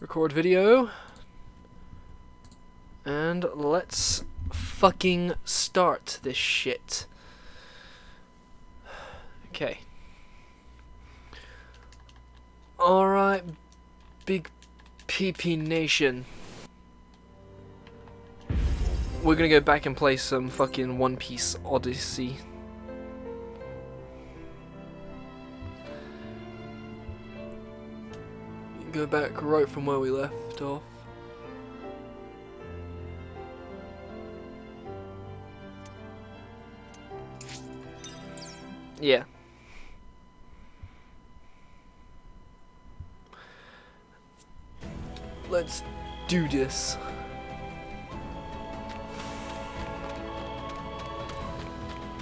Record video. And let's fucking start this shit. Okay. Alright, big PP nation. We're gonna go back and play some fucking One Piece Odyssey. Go back right from where we left off. Yeah. Let's do this.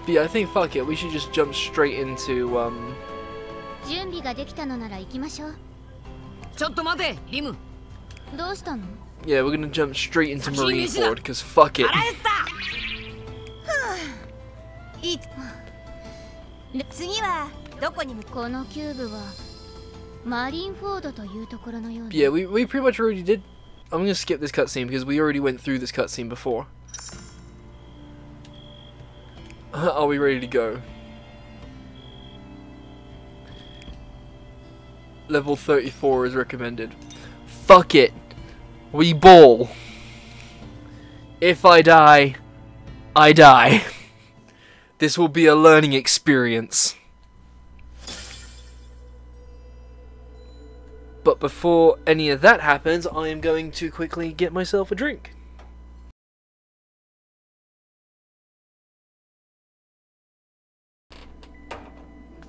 But yeah, I think fuck it, we should just jump straight into yeah, we're gonna jump straight into Marineford, because fuck it. Yeah, we pretty much already did. I'm gonna skip this cutscene, because we already went through this cutscene before. Are we ready to go? Level 34 is recommended. Fuck it. We ball. If I die, I die. This will be a learning experience. But before any of that happens, I am going to quickly get myself a drink.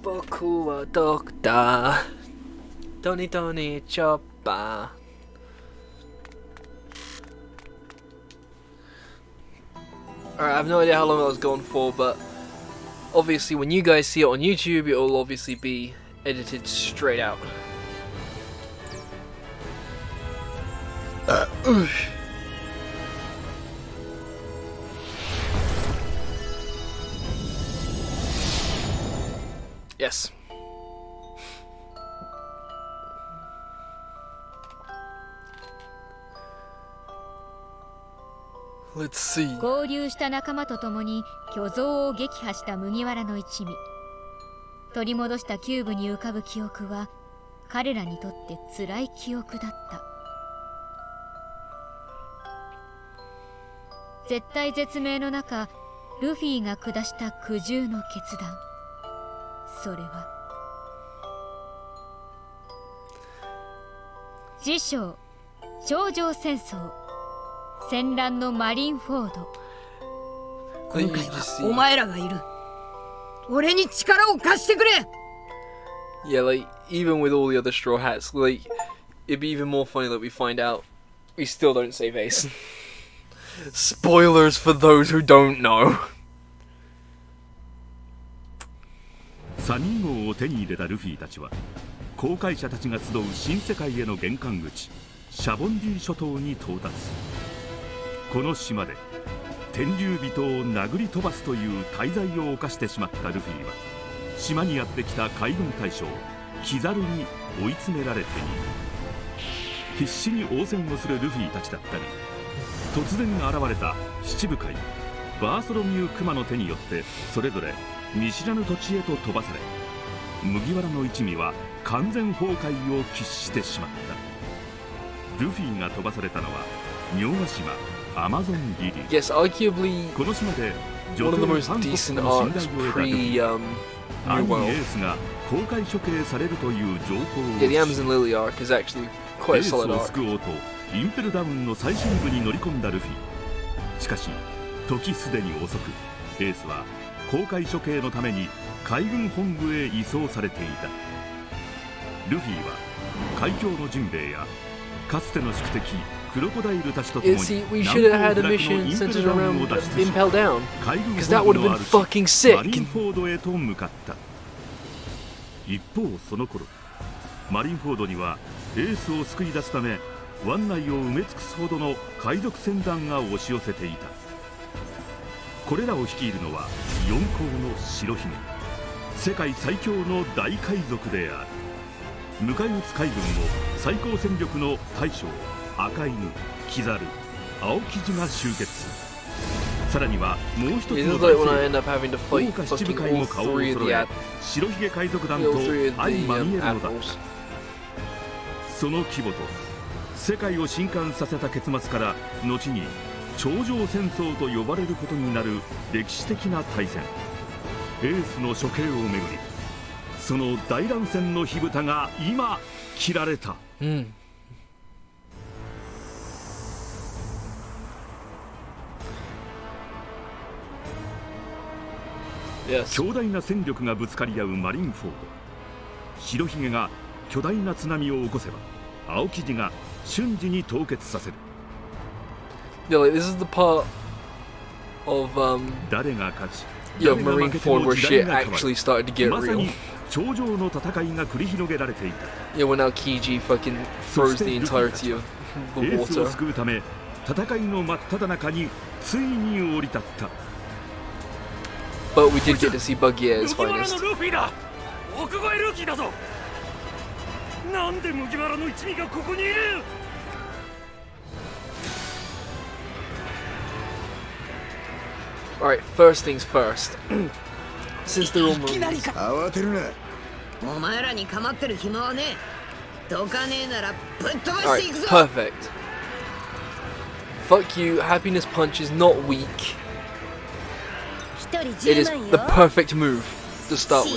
Boku wa doctor. Tony Tony Chopper. Alright, I have no idea how long I was gone for, but obviously when you guys see it on YouTube, it will obviously be edited straight out. Yes. Let's see. Yeah, like, even with all the other straw hats, like, it'd be even more funny that we find out we still don't save Ace. Spoilers for those who don't know. Yes, arguably one of the most decent arcs pre New World. Yeah, the Amazon Lily arc is actually quite a solid arc. See, we should have had a mission centered around Impel Down, because that would have been fucking sick. 迎え撃つ海軍を最高戦力の大将赤犬、キザル、青木地が集結。さらにはもう一つの大勢力、豪華七部会も顔を揃え、白ひげ海賊団と相まみえるのだった。その規模と世界を震撼させた結末から後に頂上戦争と呼ばれることになる歴史的な大戦。エースの処刑をめぐり、その大乱戦の火蓋が今切られた。うん。 強大な戦力がぶつかり合うマリンフォード。白ひげが巨大な津波を起こせば、青生地が瞬時に凍結させる。誰が勝ち、誰が負けても時代が変わる。まさに頂上の戦いが繰り広げられていた。そしてルフィがエースを救うため、戦いの真っ只中についに降り立った。 But we did get to see Buggy at his finest. Alright, first things first. Since they're almost... Alright, perfect. Fuck you, happiness punch is not weak. It is the perfect move to start with.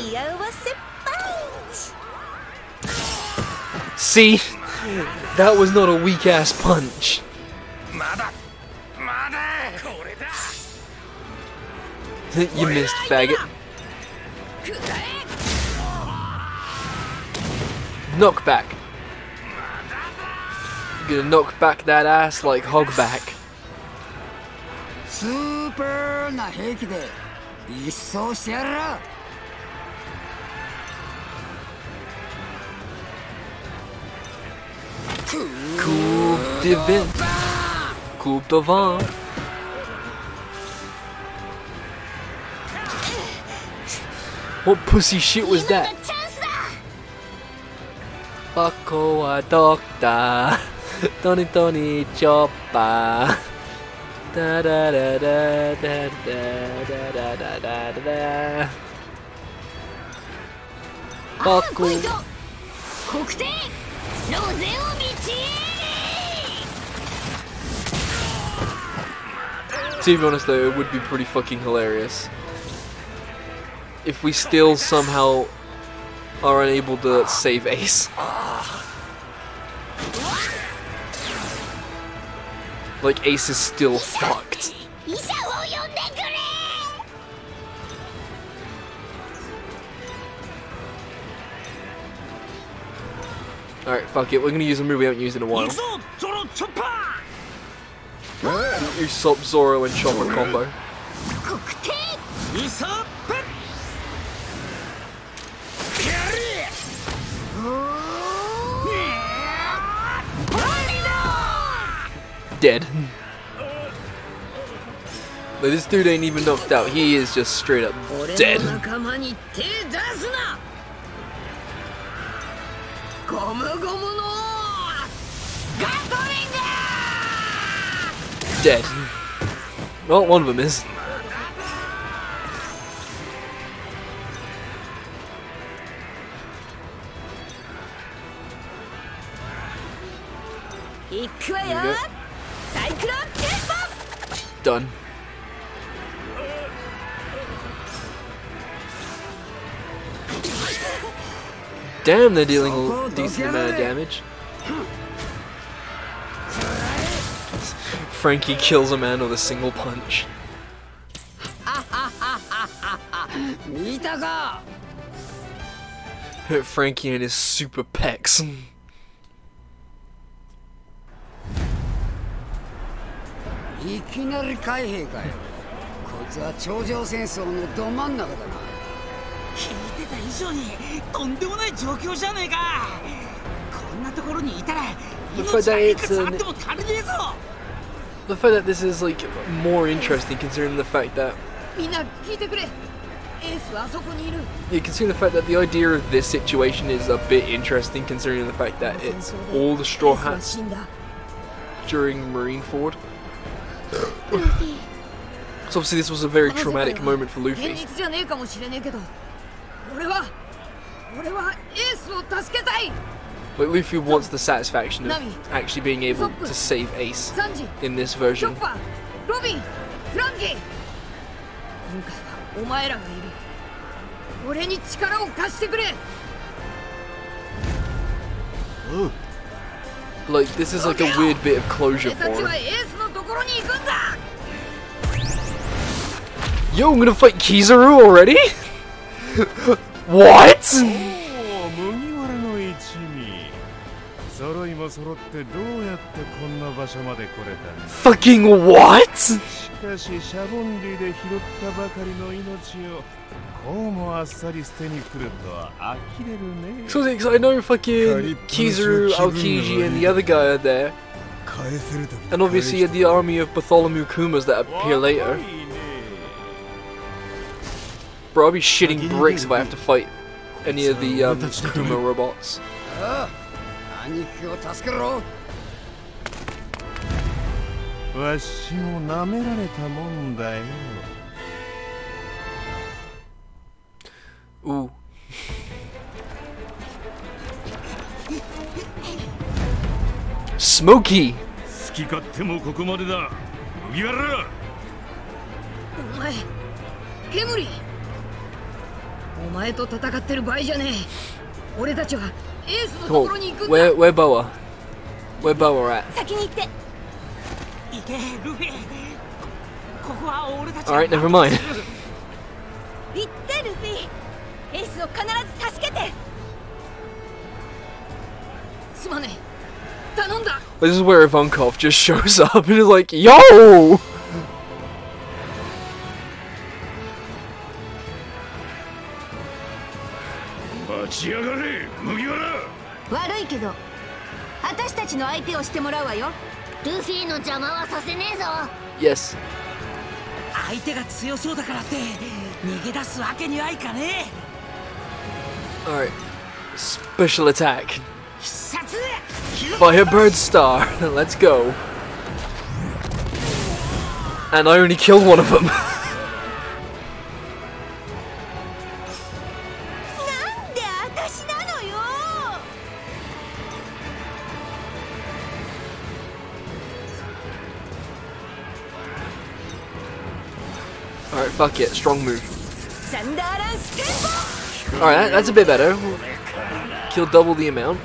See? That was not a weak ass punch. You missed, faggot. Knock back. You're gonna knock back that ass like Hogback. Super na heiki de issou shite yaru. Coupe de vin. What pussy shit was that? Bako wa doctor, Tony Tony Chopper. Da da da da da da da da da da. Buckle. To be honest though, it would be pretty fucking hilarious if we still somehow are unable to save Ace. Like, Ace is still fucked. Alright, fuck it. We're gonna use a move we haven't used in a while. Usopp, Zoro, and Chopper combo. Dead. But this dude ain't even knocked out. He is just straight up dead. Dead. Well, one of them is. Done. Damn, they're dealing a decent amount of damage. Franky kills a man with a single punch. Franky and his super pecs. The fact that this is like more interesting, considering the fact that You can see the fact that the idea of this situation is a bit interesting, considering the fact that it's all the Straw Hats during Marineford. So obviously this was a very traumatic moment for Luffy. But Luffy wants the satisfaction of actually being able to save Ace in this version. Like, this is like a weird bit of closure for him. Yo, I'm gonna fight Kizaru already? What? Fucking what? So, because I know fucking Kizaru, Aokiji, and the other guy are there. And obviously the army of Bartholomew Kumas that appear later. Bro, I'll be shitting bricks if I have to fight any of the Kuma robots. Ooh. Smokey! Cool. Where Boa? Where Boa at? Alright, never mind. This is where Ivankov just shows up and is like, yo! Yes. Alright. Special attack. Firebird Star. Let's go. And I only killed one of them. Alright, fuck it, strong move. Alright, that's a bit better. Kill double the amount.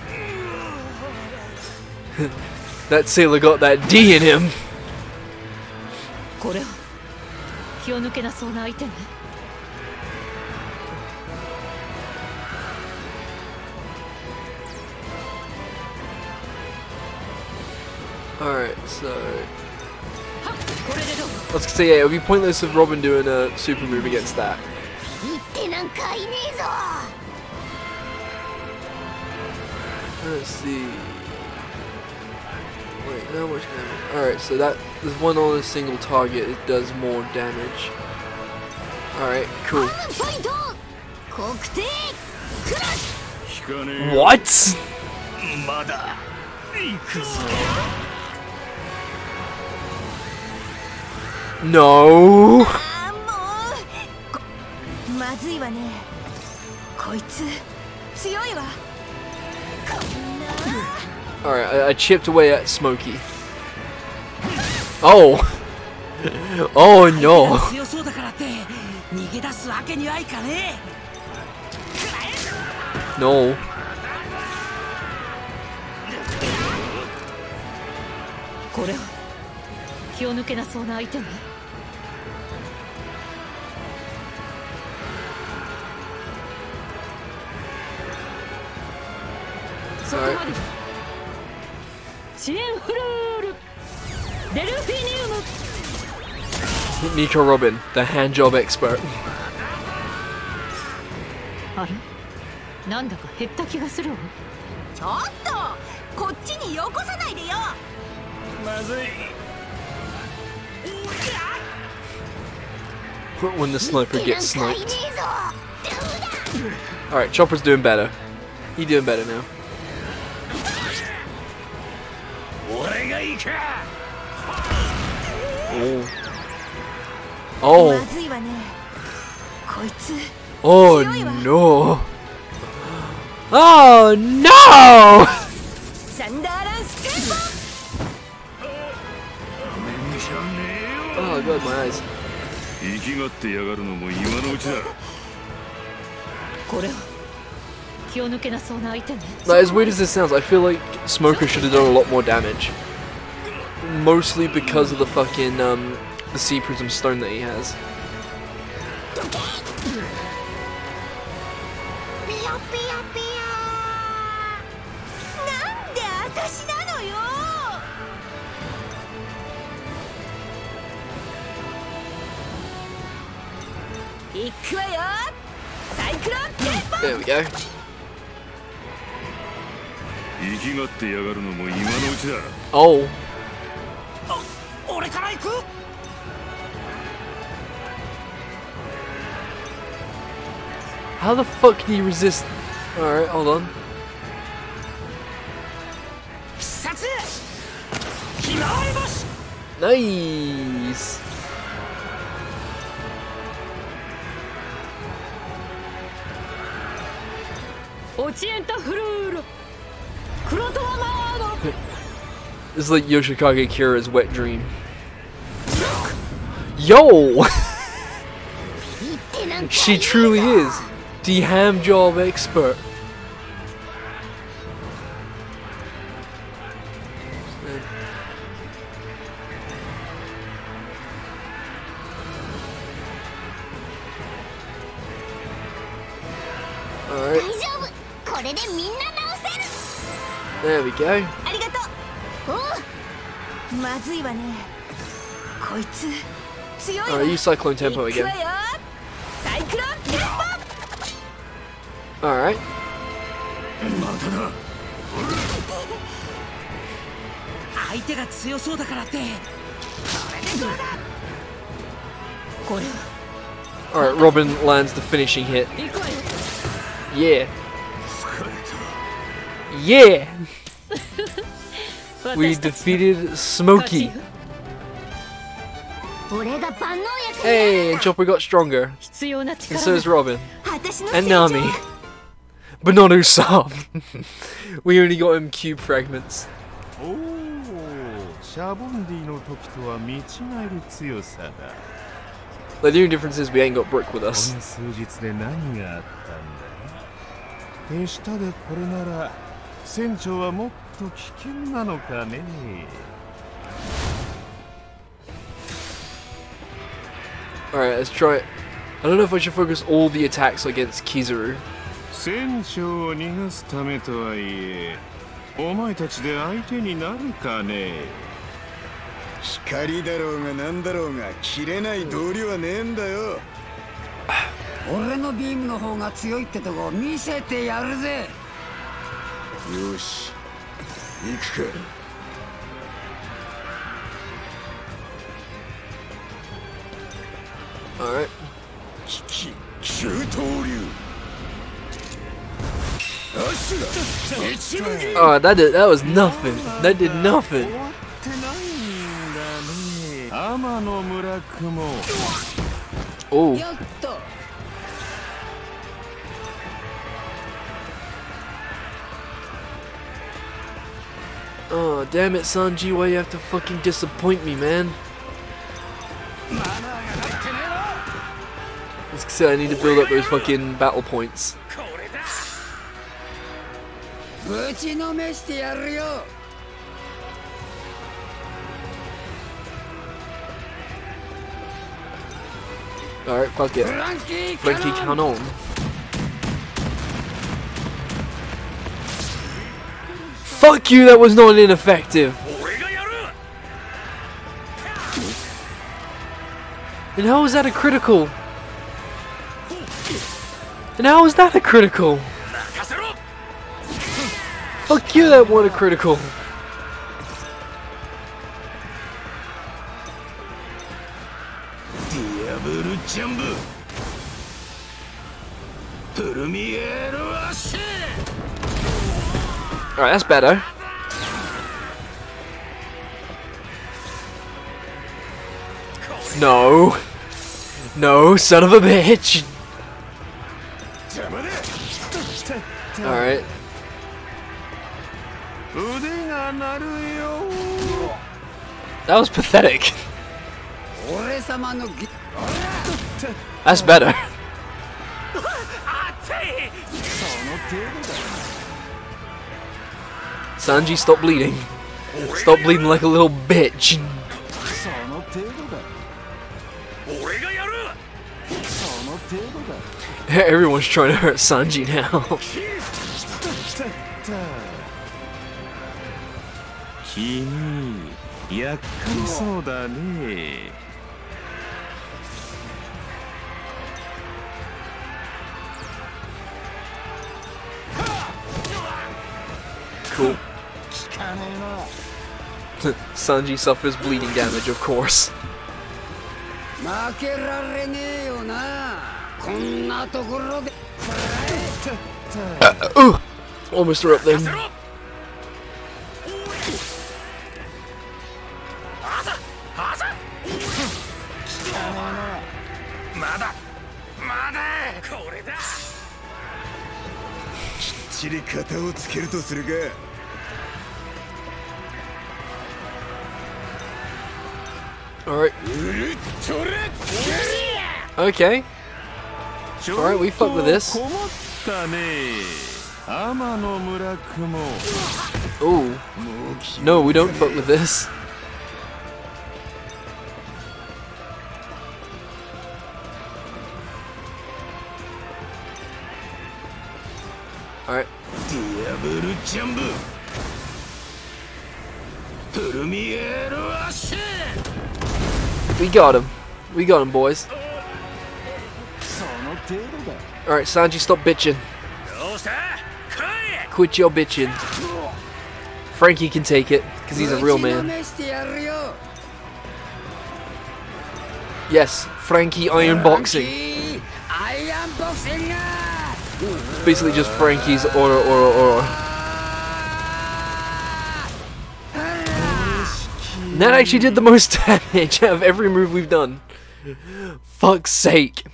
That sailor got that D in him. Alright, so... I was gonna say, yeah, it would be pointless if Robin doing a super move against that. Let's see. Wait, how much damage? Alright, so that there's one on a single target, it does more damage. Alright, cool. What? No. Alright, I chipped away at Smokey. Oh. Oh no. No. Alright. Nico Robin, the handjob expert. But when the sniper gets sniped. Alright, Chopper's doing better. He's doing better now. Oh. Oh. Oh no. Oh no! Oh god, my eyes. Now, as weird as this sounds, I feel like Smoker should have done a lot more damage. Mostly because of the fucking, the Sea Prism Stone that he has. There we go. Oh. How the fuck do you resist? Alright, hold on. Nice. This is like Yoshikage Kira's wet dream. Yo! She truly is the ham job expert. There we go. Alright, use Cyclone Tempo again. Alright. Alright, Robin lands the finishing hit. Yeah. Yeah! We defeated Smokey. Hey, and Chopper got stronger. And so is Robin. And Nami. But not Usopp. We only got him cube fragments. The only difference is we ain't got Brook with us. Alright, let's try it. I don't know if I should focus all the attacks against Kizaru. Alright. Oh, that was nothing. That did nothing. Oh. Oh, damn it, Sanji, why you have to fucking disappoint me, man? Let's say I need to build up those fucking battle points. Alright, fuck it. Franky Cannon. Fuck you, that was not ineffective. And how is that a critical? And how is that a critical? Fuck you, that one a critical. Alright, that's better. No. No, son of a bitch. Alright. That was pathetic. That's better. Sanji, stop bleeding. Stop bleeding like a little bitch. Everyone's trying to hurt Sanji now. Cool. Sanji suffers bleeding damage, of course. Almost threw up then. Alright. Okay. Alright, we fucked with this. Ooh. No, we don't fuck with this. Alright. We got him. We got him, boys. Alright, Sanji, stop bitching. Quit your bitching. Franky can take it, because he's a real man. Yes, Franky iron boxing. Basically just Franky's aura. That actually did the most damage out of every move we've done. Fuck's sake.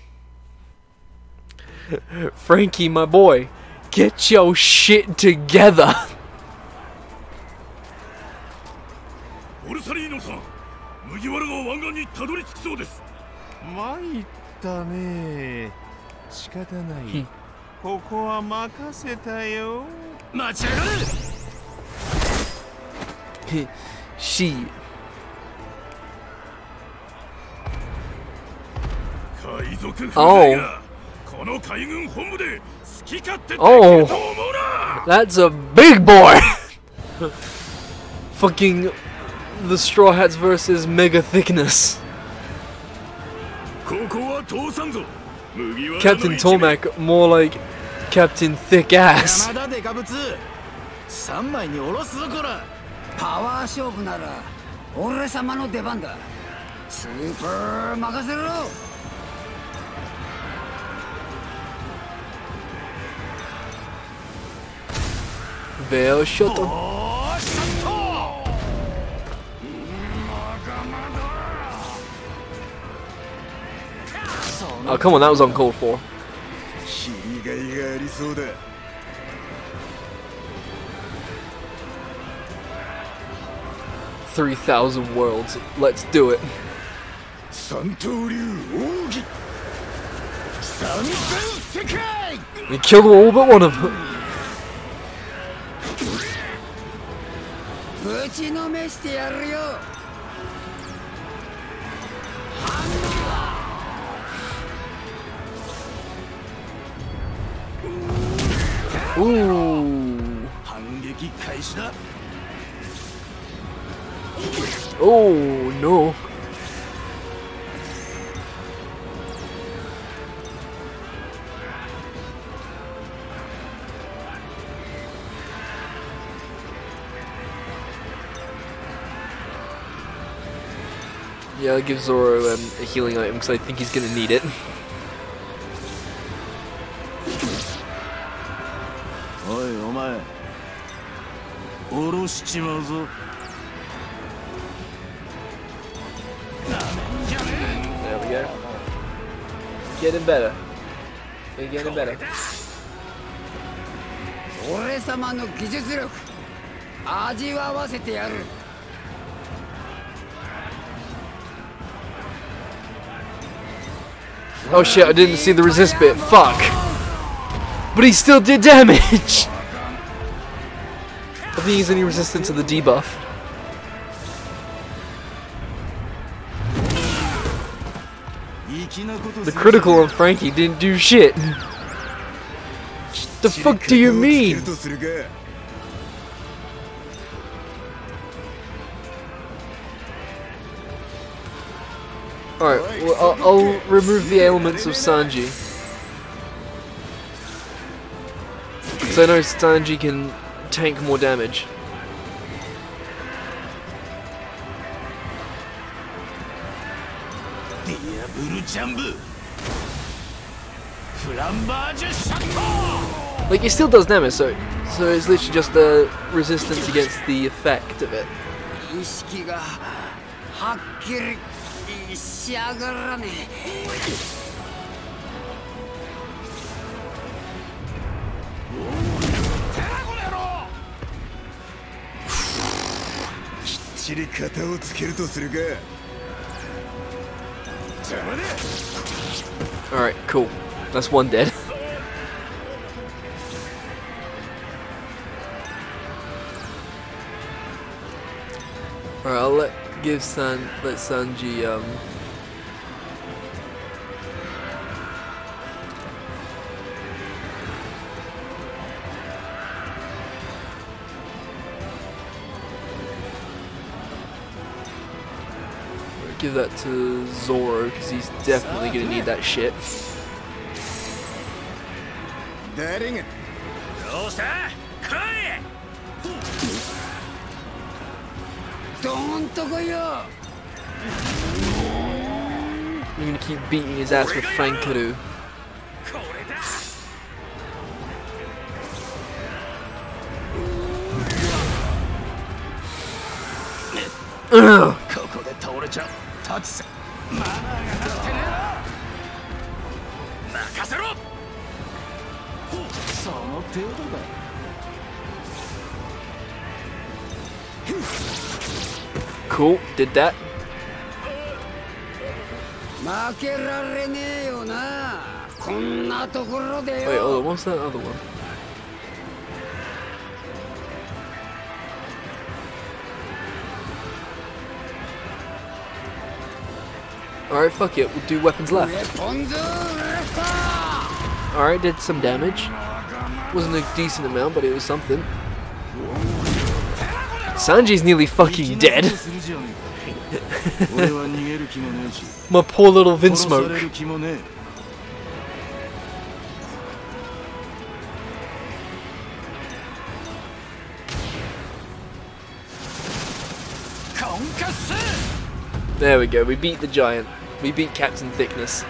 Franky, my boy, get your shit together. She. Oh. Oh, that's a big boy. Fucking the Straw Hats versus Mega Thickness. Captain Tomac, more like Captain Thick Ass. Veil shut up. Oh, come on, that was uncalled for. $3,000 worlds. Let's do it. We killed all but one of them. Ooh. Oh no. Yeah, I'll give Zoro a healing item because I think he's gonna need it. There we go. Getting better. We're getting better. Oh shit, I didn't see the resist bit. Fuck. But he still did damage. I think he's only resistant to the debuff. The critical on Franky didn't do shit. The fuck do you mean? Alright, well, I'll remove the ailments of Sanji. So I know Sanji can tank more damage. Like, it still does damage, so it's literally just the resistance against the effect of it. Alright, cool. That's one dead. Alright, I'll let Sanji give that to Zoro because he's definitely gonna need that shit. I'm gonna keep beating his ass with Franky. Ugh. Cool, did that. Wait, hold on, what's that other one? Alright, fuck it, we'll do weapons left. Alright, did some damage. Wasn't a decent amount, but it was something. Sanji's nearly fucking dead. My poor little Vince Smoke. There we go, we beat the giant. We beat Captain Thickness.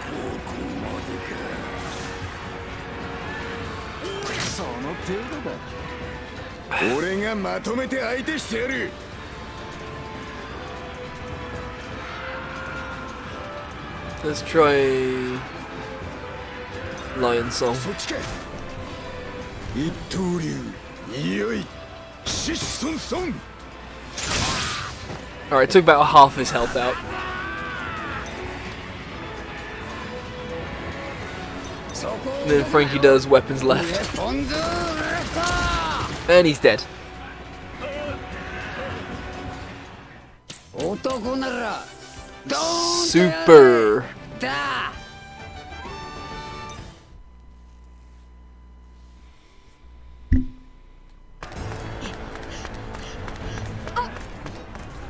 Let's try Lion Song. Alright, took about half his health out. And then Franky does weapons left. And he's dead. Super!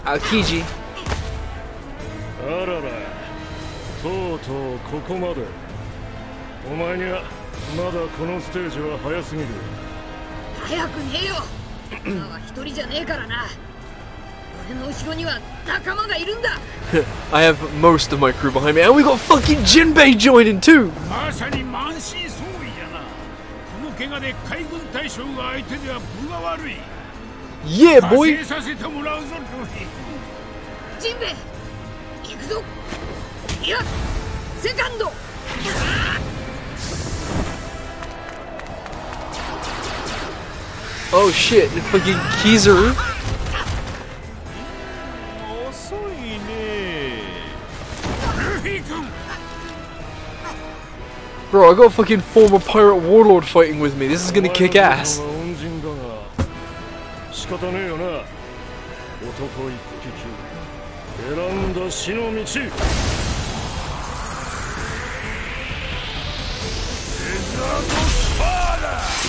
Aokiji. I have most of my crew behind me, and we got fucking Jinbei joining too! Yeah, boy! Oh shit, fucking Kizaru! Bro, I got a fucking former pirate warlord fighting with me. This is gonna kick ass.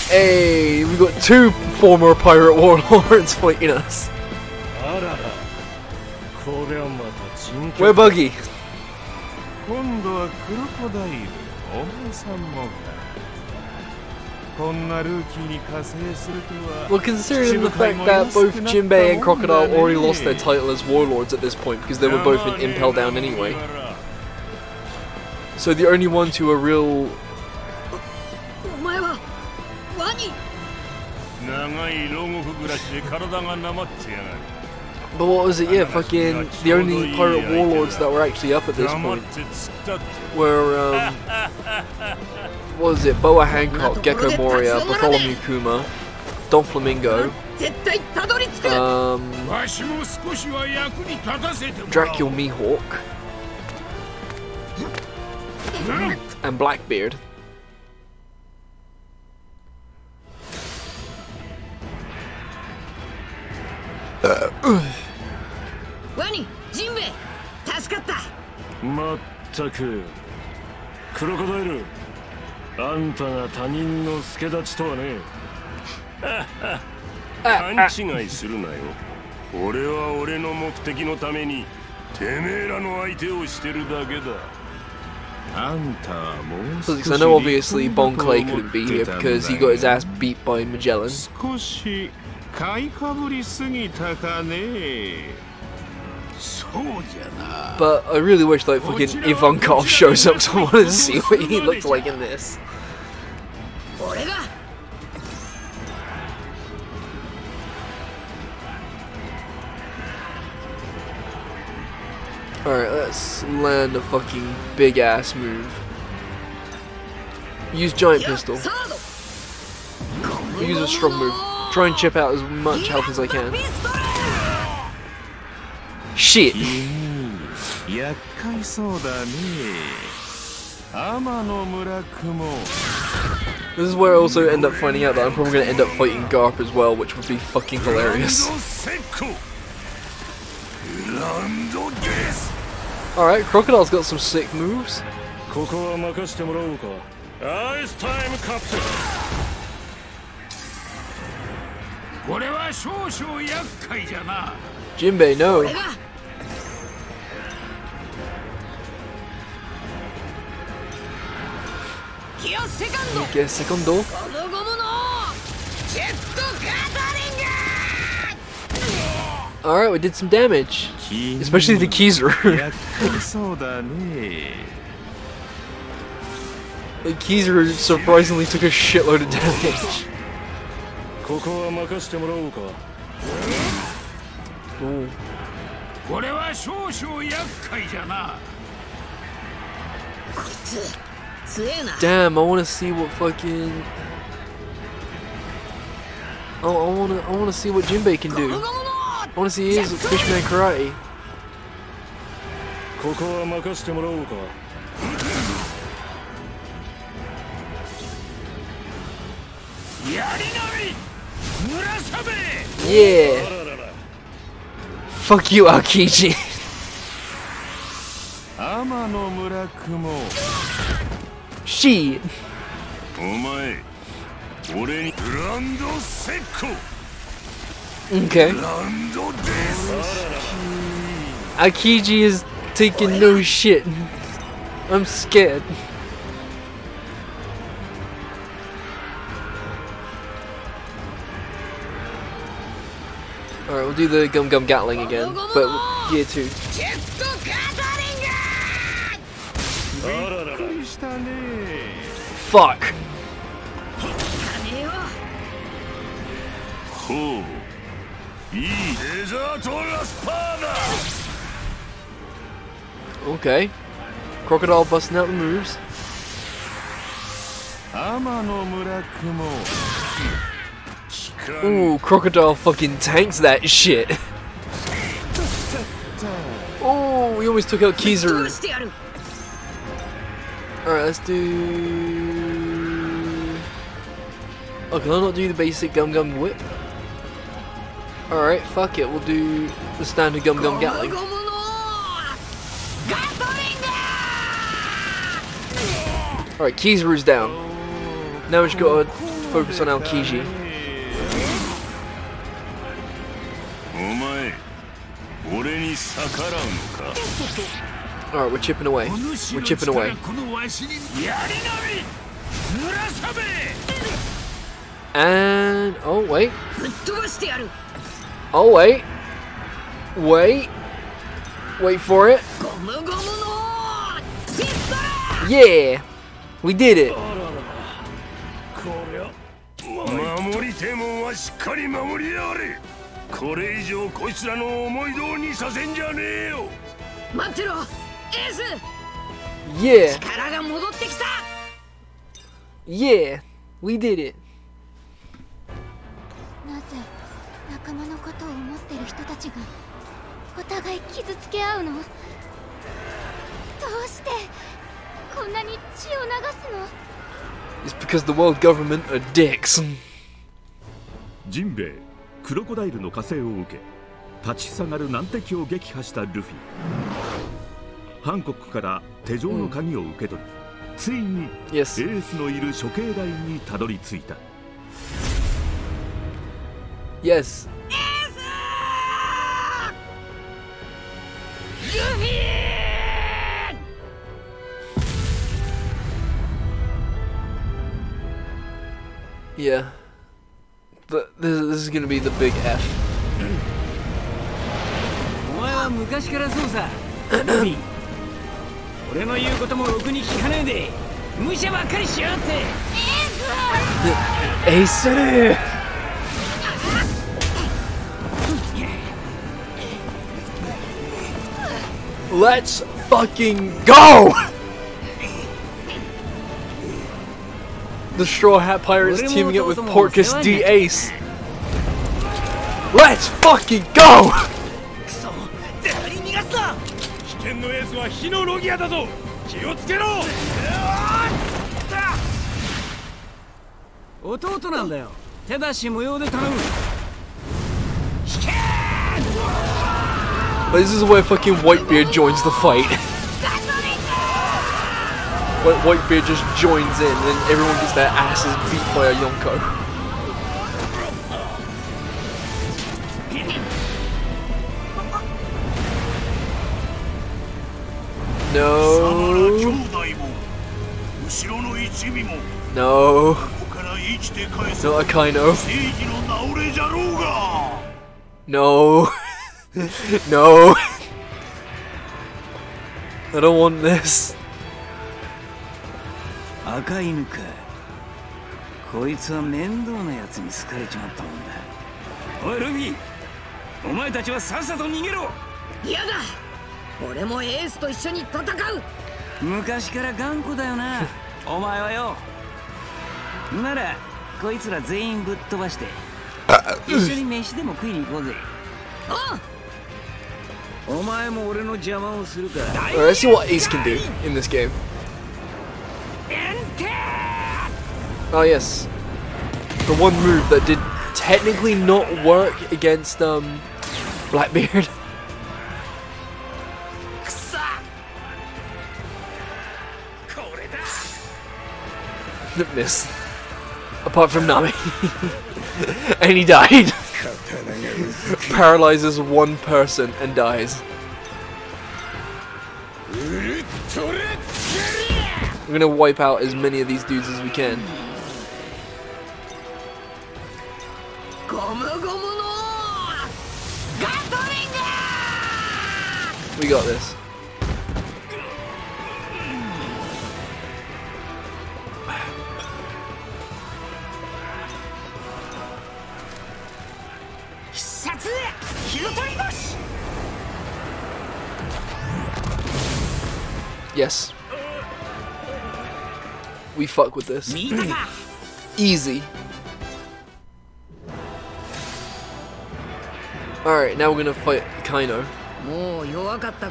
Hey, we got two former pirate warlords fighting us. We're Buggy. Well, considering the fact that both Jinbei and Crocodile already lost their title as warlords at this point because they were both in Impel Down anyway. So the only ones who are real... But what was it? Yeah, fucking the only pirate warlords that were actually up at this point were what was it? Boa Hancock, Gekko Moria, Bartholomew Kuma, Doflamingo, Dracule Mihawk, and Blackbeard. Because I know obviously Bon Clay couldn't be here because he got his ass beat by Magellan. But I really wish like fucking Ivankov shows up to want to see what he looks like in this. Alright, let's land a fucking big ass move. Use giant pistol. Use a strong move. Try and chip out as much health as I can. Shit! This is where I also end up finding out that I'm probably going to end up fighting Garp as well, which would be fucking hilarious. Alright, Crocodile's got some sick moves. Jinbei, no. Secondo. Alright, we did some damage. Especially the Kizaru. The Kizaru surprisingly took a shitload of damage. Ooh. Damn, I want to see what fucking... Oh, I want to see what Jinbei can do. I want to see his Fishman Karate. Yeah! Fuck you, Aokiji. She. Okay. Aokiji is taking no shit. I'm scared. Alright, we'll can't do the Gum Gum Gatling again, but Gear 2. Fuck! Okay. Crocodile busting out the moves. Ooh, Crocodile fucking tanks that shit. Oh, we almost took out Kizaru. Alright, let's do... Oh, can I not do the basic Gum Gum Whip? Alright, fuck it, we'll do the standard Gum Gum Gatling. Alright, Kizaru's down. Now we just gotta focus on Aokiji. Alright, we're chipping away. We're chipping away. And... oh, wait. Oh, wait. Wait. Wait for it. Yeah! We did it! Yeah! Yeah! We did it! It's because the world government are dicks. Jinbei, Crocodile no Kasei o uke, Tachsagaru Nanteki o Gekha shita Luffy. Hancock kara Tejo no Kagi o uketori, tsui ni Ace no iru Shokeidai ni tadori tsuita. Yes. Yeah, but this is gonna be the big F. Let's fucking go! The Straw Hat Pirates teaming up with Portgas D. Ace. Let's fucking go! But this is where fucking Whitebeard joins the fight. Whitebeard just joins in and everyone gets their asses beat by a Yonko. No. No. Not a Kaino. No. No. I don't want this. Let's see what Ace can do in this game. Oh yes, the one move that did technically not work against Blackbeard. Miss. Apart from Nami, and he died. Paralyzes one person and dies. We're gonna wipe out as many of these dudes as we can. We got this. Yes. We fuck with this. Easy. Alright, now we're gonna fight Kaino. Oh. But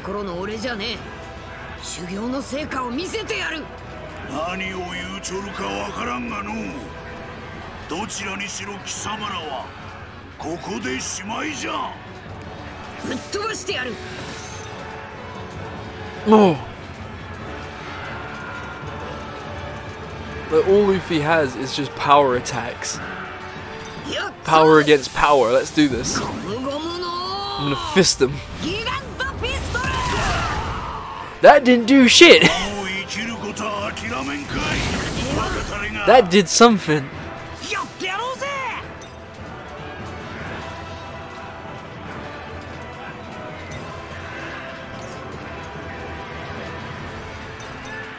all Luffy has is just power attacks. Power against power. Let's do this. I'm gonna fist him. That didn't do shit. That did something.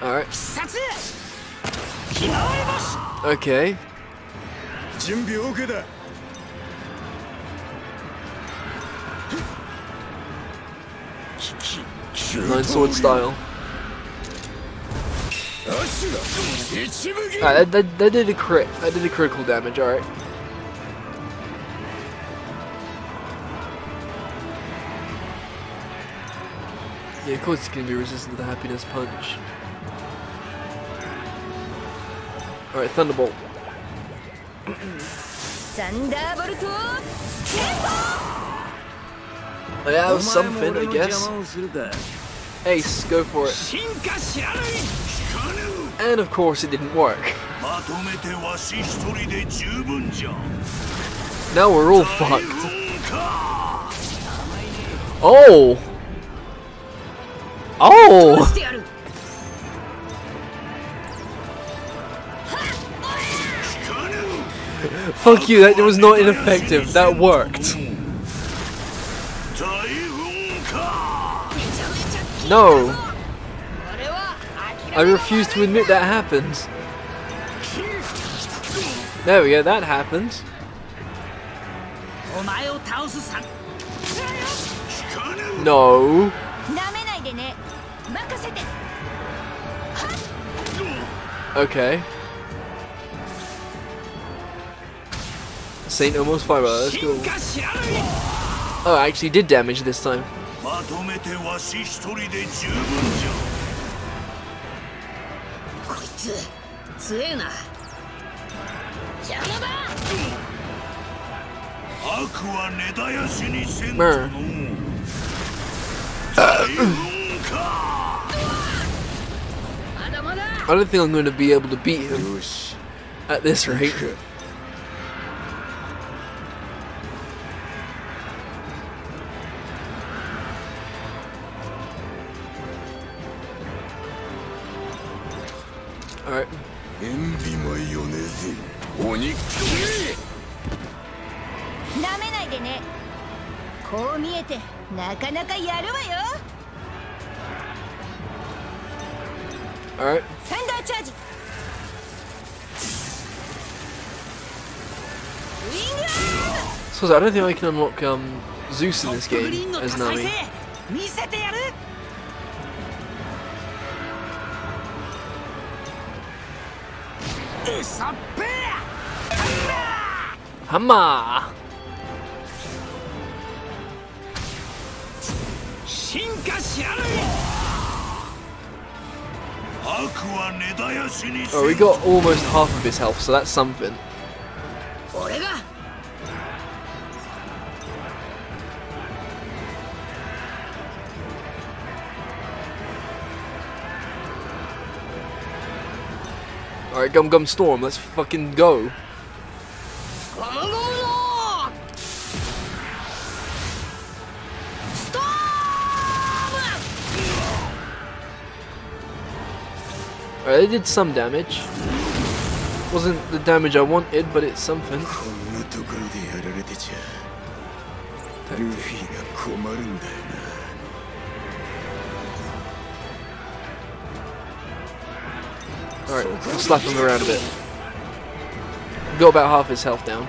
Alright. Okay. Nine sword style. Alright, that did a crit. That did a critical damage, alright. Yeah, of course it's gonna be resistant to the happiness punch. Alright, Thunderbolt. Oh, yeah, that was something, I guess. Ace, go for it. And of course it didn't work. Now we're all fucked. Oh! Oh! Fuck you, that was not ineffective, that worked. No. I refuse to admit that happens. There we go, that happens. No. Okay. Saint almost fiber, let's go. Oh, I actually did damage this time. I don't think I'm going to be able to beat him at this rate. Alright. Alright. So I don't think I can unlock Zeus in this game as Nami. Hammer! Oh, we got almost half of his health, so that's something. Alright, Gum Gum Storm, let's fucking go. Alright, it did some damage. Wasn't the damage I wanted, but it's something. Alright, we'll slap him around a bit. Go about half his health down.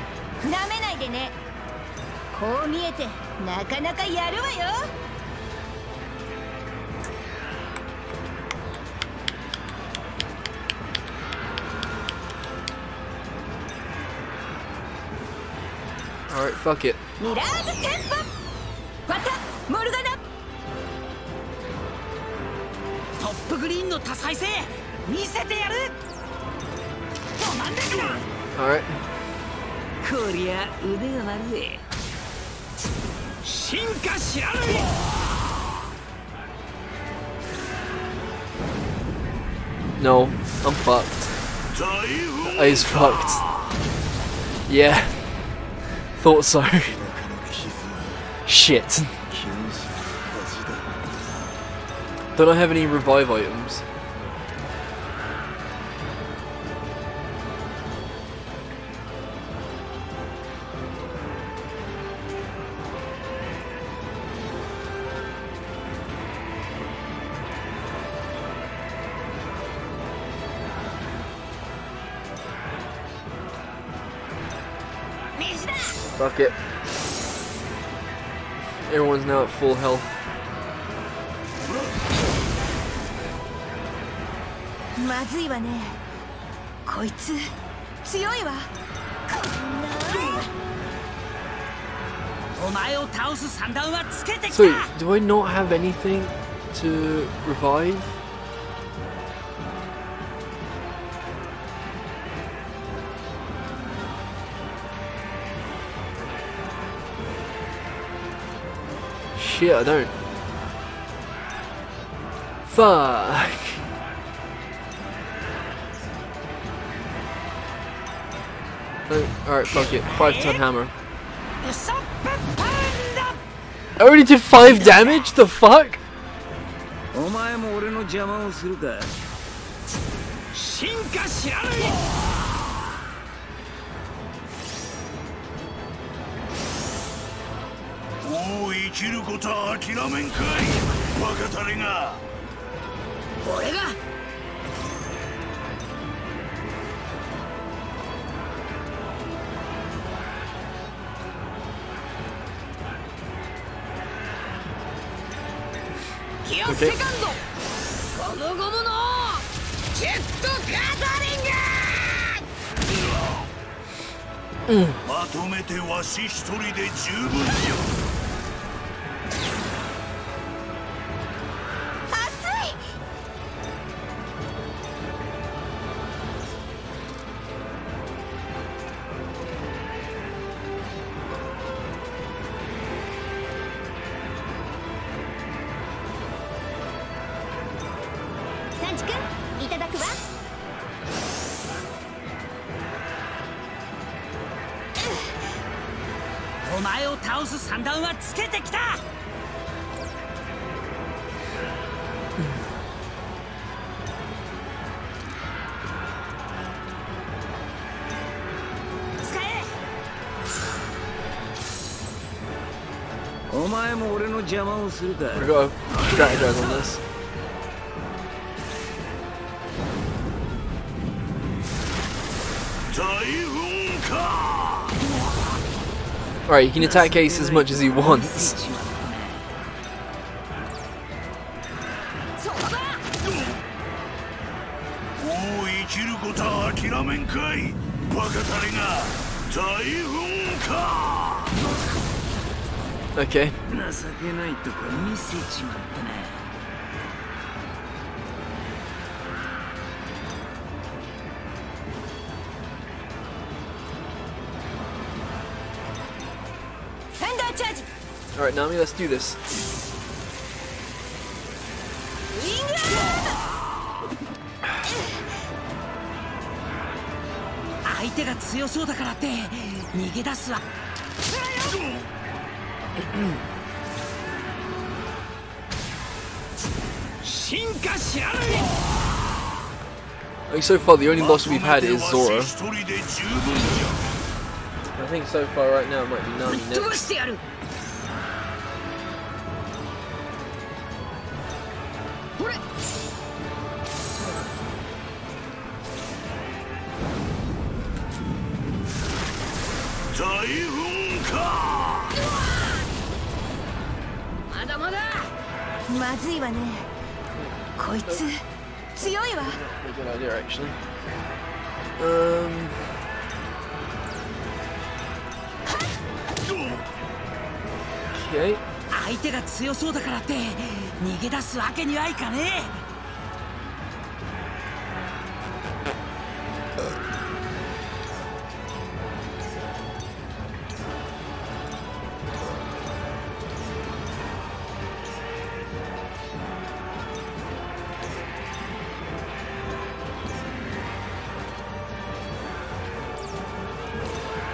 Alright, fuck it. Alright. No, I'm fucked. I is fucked. Yeah. Thought so. Shit. Don't I have any revive items? Fuck it. Everyone's now at full health. So, do I not have anything to revive? Shit, I don't. Fuck. Alright, fuck it. 5-ton hammer. I already did 5 damage? The fuck? Okay. We're going to strategize on this. Alright, you can attack Ace as much as he wants. Okay. Alright, Nami, let's do this. Like, so far, the only loss we've had is Zoro. I think so far, right now, it might be Nami next. That's a good idea, actually. Okay.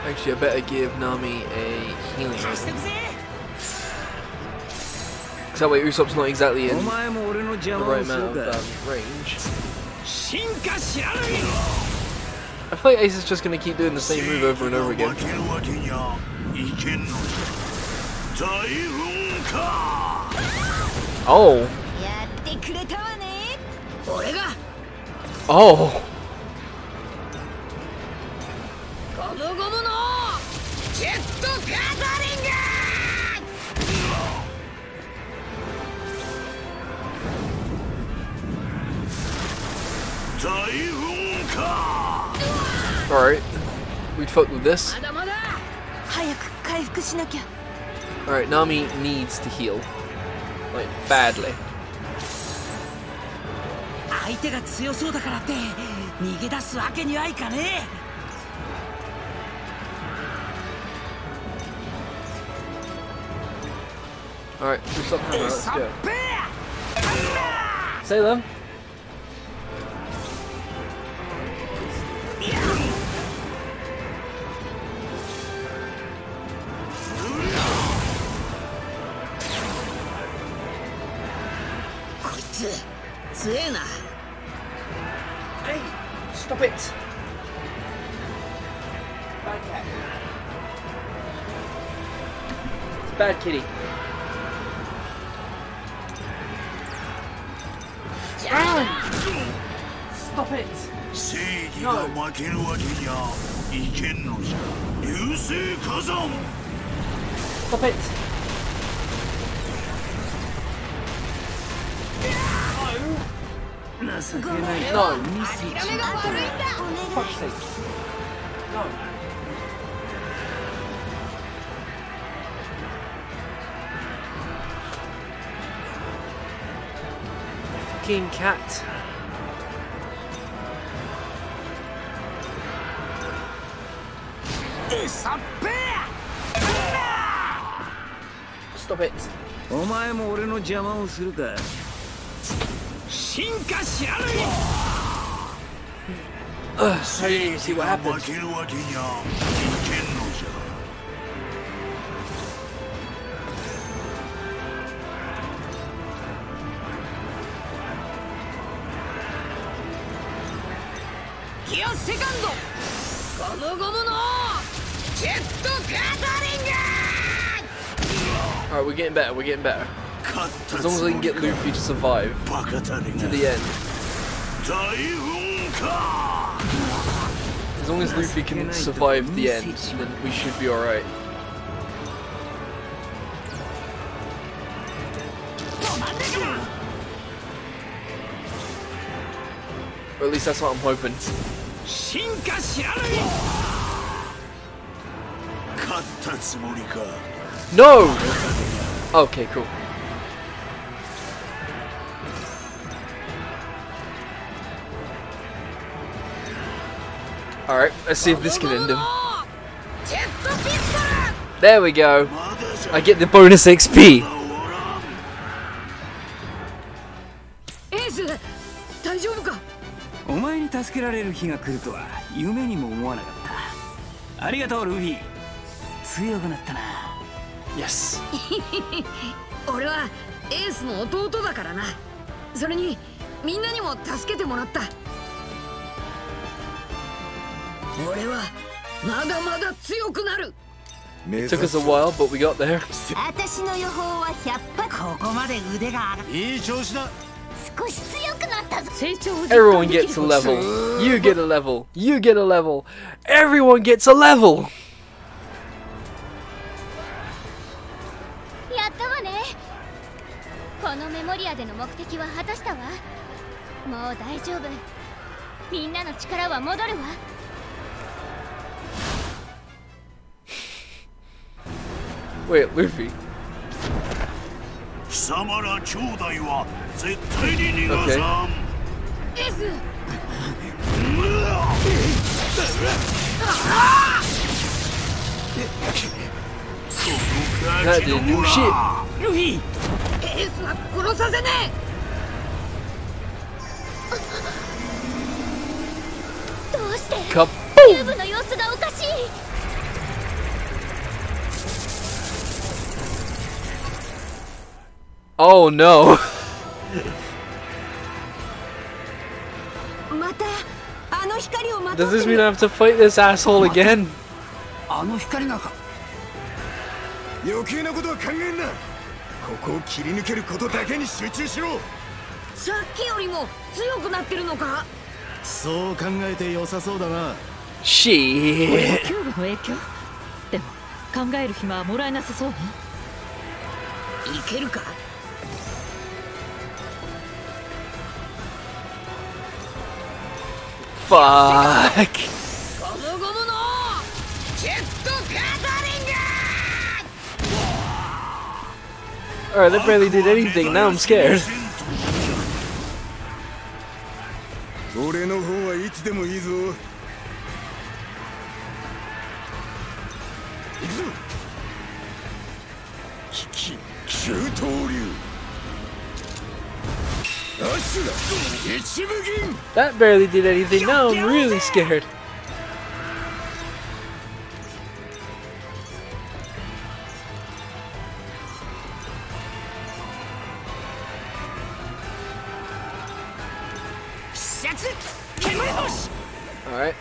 Actually, I better give Nami a healing. Because that way Usopp's not exactly in the right amount of range. I feel like Ace is just going to keep doing the same move over and over again. Oh! Oh! Alright, we'd fuck with this. Alright, Nami needs to heal. Like, badly. Alright, let's go. Say them. Hey, stop it. Bad cat. It's a bad kitty. Stop it. No. Stop it. No. Fuck's sake. No. Fucking cat. Stop it. I didn't even see what happened. Alright, we're getting better, we're getting better. As long as I can get Luffy to survive to the end. As long as Luffy can survive the end, then we should be alright. Or at least that's what I'm hoping. No! Okay, cool. Alright, let's see if this can end him. There we go. I get the bonus XP. Yes. It took us a while, but we got there. Everyone gets a level. You get a level. You get a level. Everyone gets a level. アでの目的は果たしたわ。もう大丈夫。みんなの力は戻るわ。Wait, Luffy. 貴様ら兄弟は絶対に逃がさん。です。That didn't do shit. Luffy. エースは殺させねえ。どうして？キューブの様子がおかしい。Oh no! Does this mean I have to fight this asshole again? Shit! Fuck. Alright, that barely did anything, now I'm scared. That barely did anything. Now I'm really scared. All right.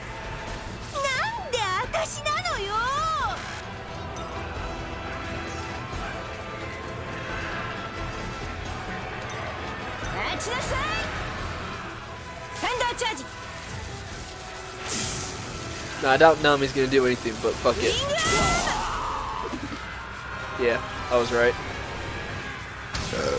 No, I doubt Nami's gonna do anything, but fuck it. Yeah, I was right. No.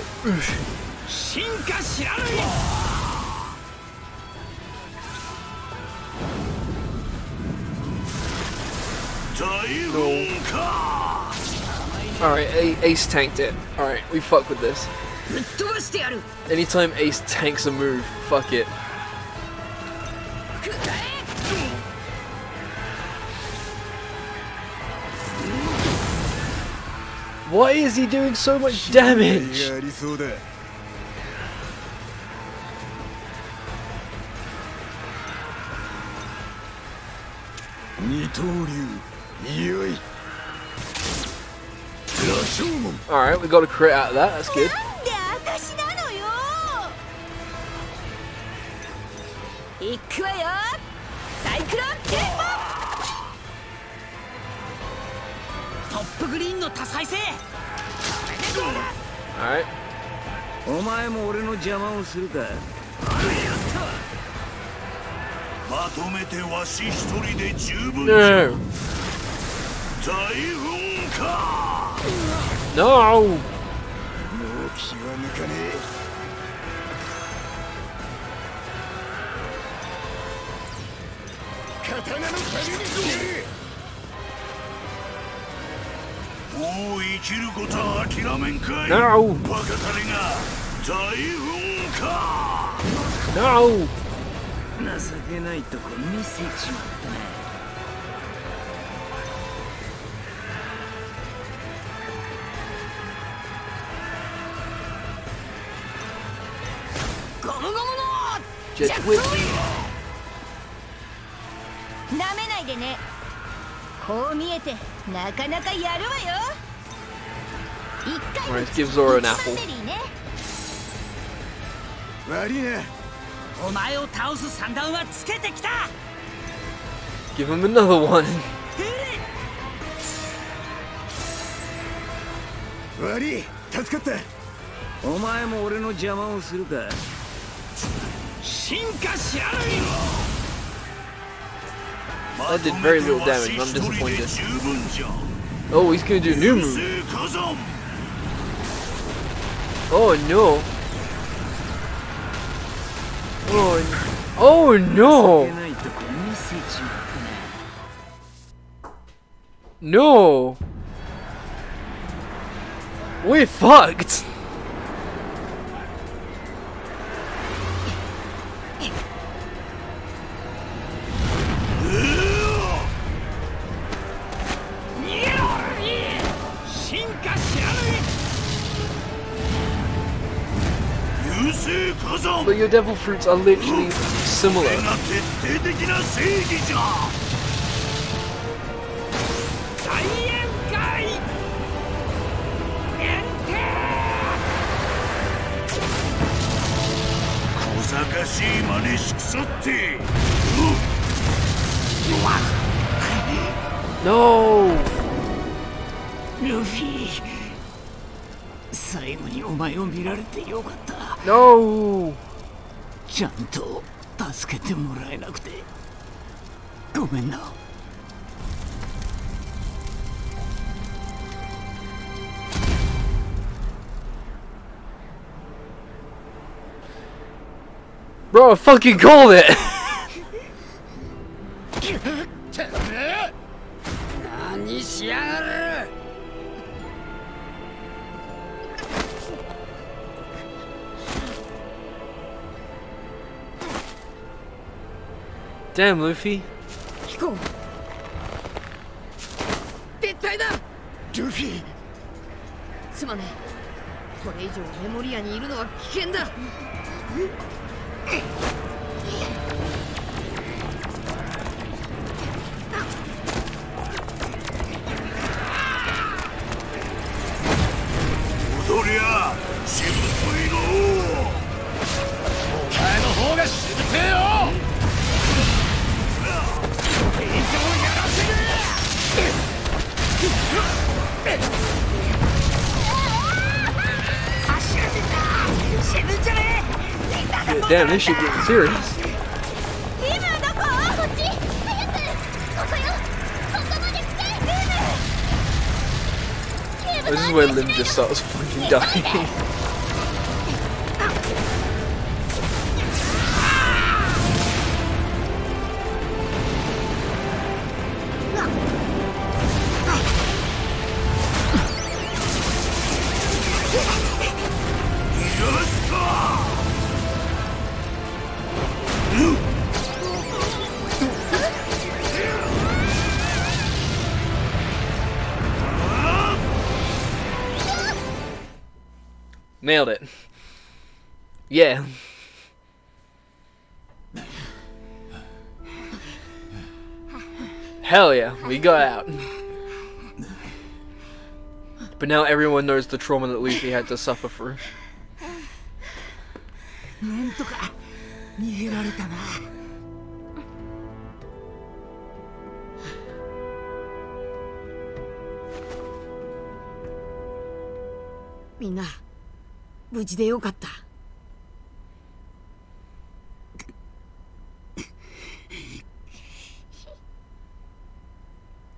Alright, Ace tanked it. Alright, we fuck with this. Anytime Ace tanks a move, fuck it. Why is he doing so much damage? Alright, we got a crit out of that, that's good. Alright. No. No. No. No. Just whip me. Alright, give Zoro an apple. Give him another one. That did very little damage, I'm disappointed. Oh, he's gonna do new move. Oh no! Oh no! No! We're fucked! But your devil fruits are literally similar. No! Luffy! No! Bro, I fucking called it! Damn, Luffy. Go. Luffy. Damn, this shit getting serious. This is where Lim just starts fucking dying. Nailed it. Yeah. Hell yeah, we got out. But now everyone knows the trauma that Luffy had to suffer through.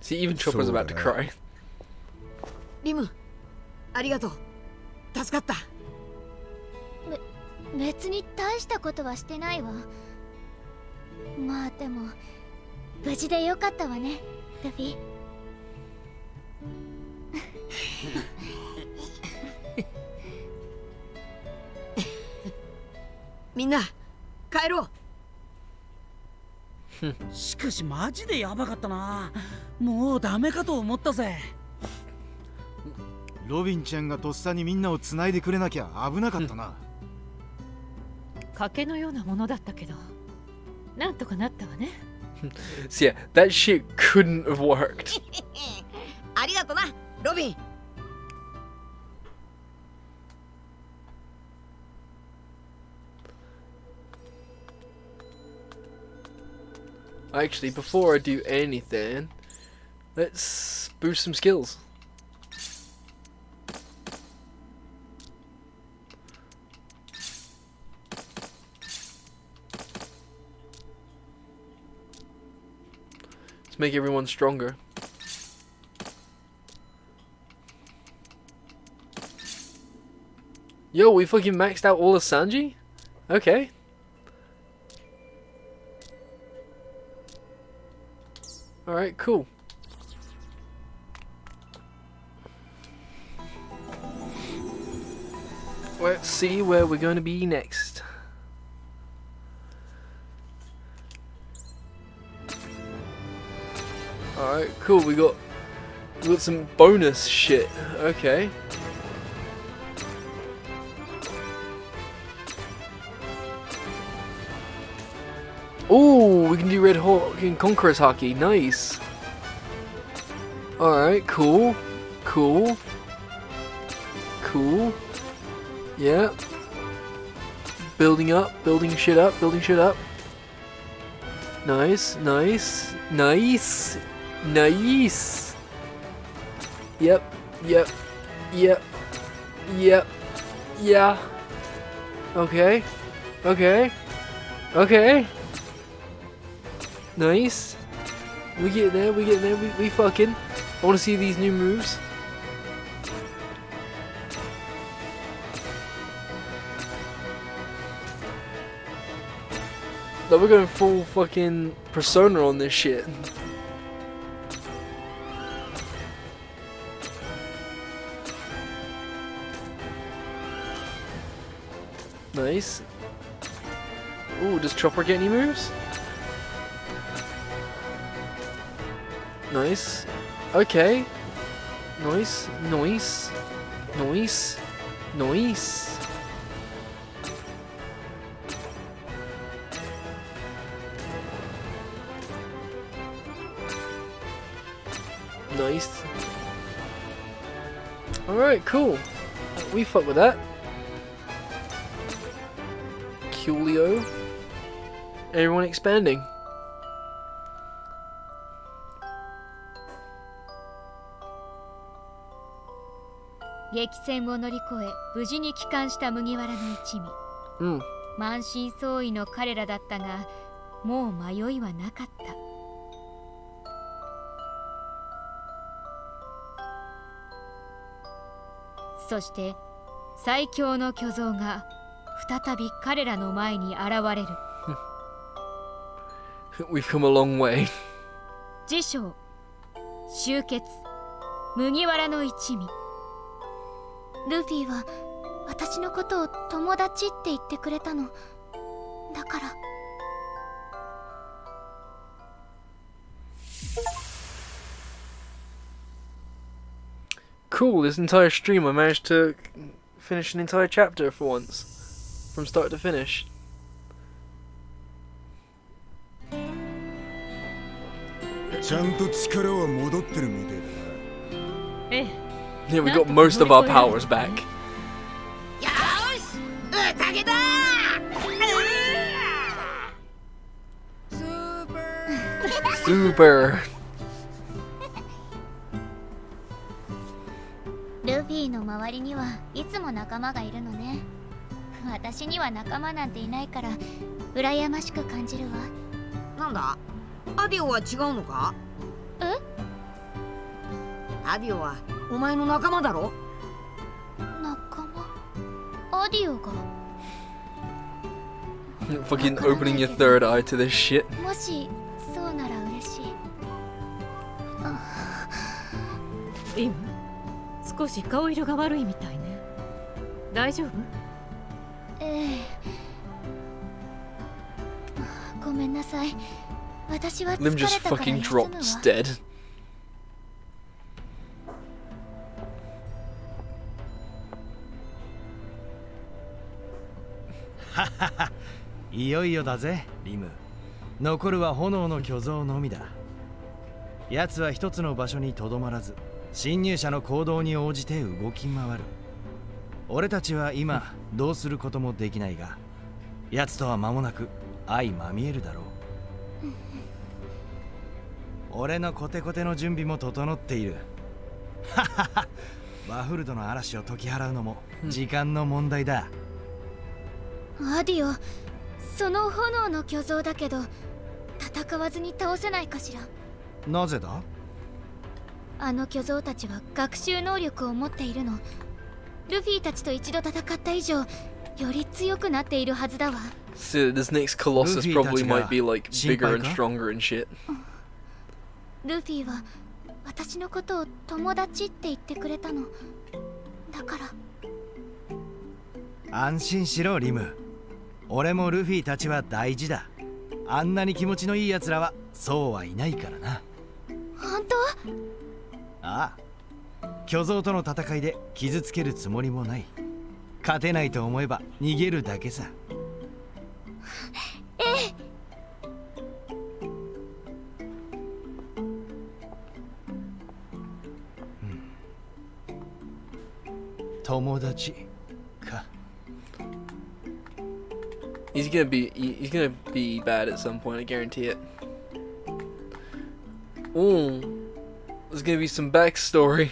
See, even Chopper's about to cry. Rim, arigato. Tasukatta. 別に大したことはしてないわ。まあでも無事でよかったわね、ルフィ。みんな、帰ろう。しかしマジでやばかったな。もうダメかと思ったぜ。ロビンちゃんがとっさにみんなを繋いでくれなきゃ危なかったな。賭けのようなものだったけど、なんとかなったわね。See, that shit couldn't have worked. ありがとな、ロビン。Actually, before I do anything, let's boost some skills. Let's make everyone stronger. Yo, we fucking maxed out all of Sanji? Okay. Alright, cool. Let's see where we're going to be next. Alright, cool, we got some bonus shit. Okay. Oh, we can do Red Hawk and Conqueror's Haki, nice. Alright, cool. Cool. Cool. Yeah. Building up, building shit up, building shit up. Nice, nice, nice, nice. Yep, yep, yep, yep, yeah. Okay, okay, okay. Nice. We get there, we get there, we fucking. I wanna see these new moves. Like, we're going full fucking Persona on this shit. Nice. Ooh, does Chopper get any moves? Nice. Okay. Nice. Nice. Nice. Nice. Nice. Alright, cool. We fuck with that. Coolio. Everyone expanding.そして最強の巨像が再び彼らの前に現れる。We've come a long way. 辞書集結麦わらの一味。ルフィは私のことを友達って言ってくれたの。だから。Cool, this entire stream I managed to finish an entire chapter for once, from start to finish. Yeah, we got most of our powers back. Super! ルフィの周りにはいつも仲間がいるのね。私には仲間なんていないから羨ましく感じるわ。なんだ？アディオは違うのか？え？アディオはお前の仲間だろ？仲間？アディオが。Fucking opening your third eye to this shit. もしそうなら嬉しい。今。少し顔色が悪いみたいね。大丈夫？ええ。ごめんなさい。私は疲れたから休むわ。はははいよいよだぜ、リム。残るは炎の巨像のみだ。奴は一つの場所にとどまらず。 侵入者の行動に応じて動き回る。俺たちは今どうすることもできないが、奴とは間もなく相まみえるだろう。俺のコテコテの準備も整っている。ははは、ワフルドの嵐を解き払うのも時間の問題だ。アディオ、その炎の巨像だけど、戦わずに倒せないかしら。なぜだ？ あの巨像たちは学習能力を持っているの。ルフィたちと一度戦った以上、より強くなっているはずだわ。So this next colossus probably might be like bigger and stronger and shit. ルフィは私のことを友達って言ってくれたの。だから安心しろリム。俺もルフィたちは大事だ。あんなに気持ちのいい奴らはそうはいないからな。本当？ああ。巨像との戦いで傷つけるつもりもない。勝てないと思えば逃げるだけさ。ええ。友達か。 He's gonna be bad at some point, I guarantee it. Ooh, there's gonna be some backstory.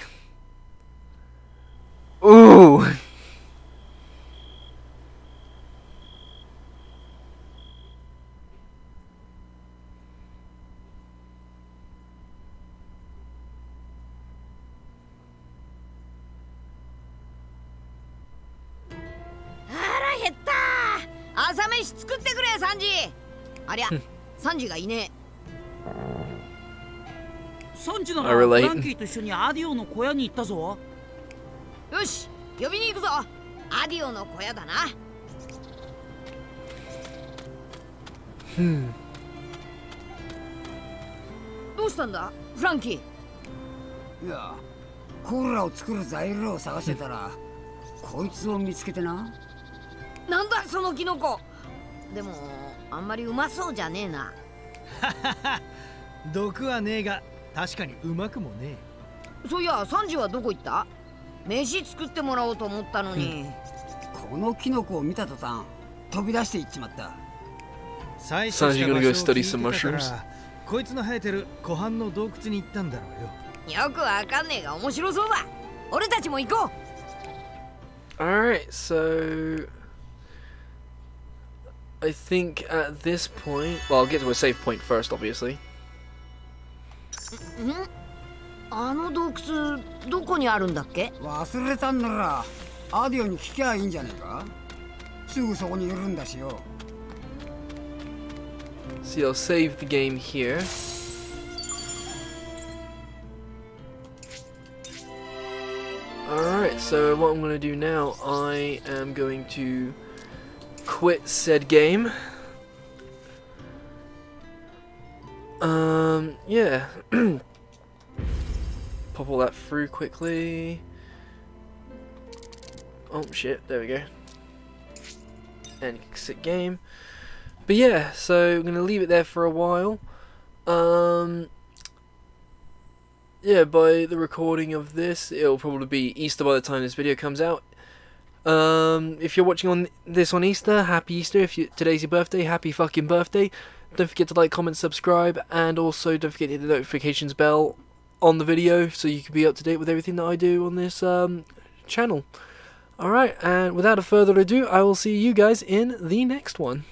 Ooh. I relate. Hmm. Sanji gonna go study some mushrooms. Alright, so I think at this point, well, I'll get to a save point first, obviously. See, I'll save the game here. Alright, so what I'm going to do now, I am going to quit said game. Yeah. Pop all that through quickly. Oh shit, there we go. And exit game. But yeah, so I'm going to leave it there for a while. Yeah, by the recording of this, it'll probably be Easter by the time this video comes out. If you're watching on this on Easter, happy Easter. If today's your birthday, happy fucking birthday. Don't forget to like, comment, subscribe, and also don't forget to hit the notifications bell on the video so you can be up to date with everything that I do on this channel. Alright, and without further ado, I will see you guys in the next one.